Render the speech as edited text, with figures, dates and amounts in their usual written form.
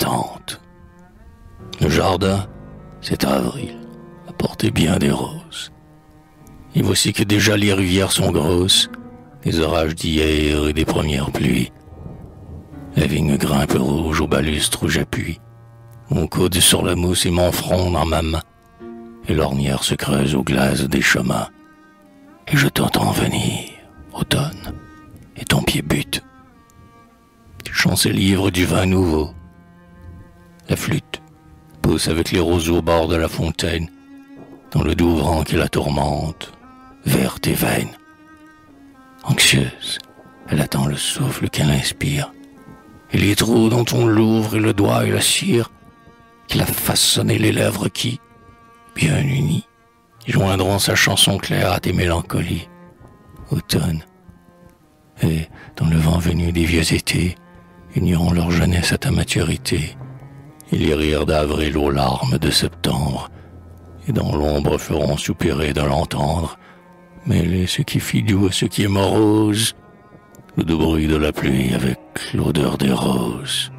l'attente. Le jardin, c'est avril, apportez bien des roses. Et voici que déjà les rivières sont grosses, des orages d'hier et des premières pluies. La vigne grimpe rouge aux balustres où j'appuie, mon coude sur la mousse et mon front dans ma main, et l'ornière se creuse aux glaces des chemins. Et je t'entends venir, automne, et ton pied bute. Tu chantes les livres du vin nouveau. La flûte pousse avec les roseaux au bord de la fontaine, dans le doux vent qui la tourmente, vers tes veines. Anxieuse, elle attend le souffle qu'elle inspire, et les trous dont on l'ouvre et le doigt et la cire, qui la fasse sonner les lèvres qui, bien unies, joindront sa chanson claire à tes mélancolies. Automne, et, dans le vent venu des vieux étés, uniront leur jeunesse à ta maturité, et les rires d'avril aux larmes de septembre, et dans l'ombre feront soupirer de l'entendre, mêler ce qui fit doux à ce qui est morose, le doux bruit de la pluie avec l'odeur des roses.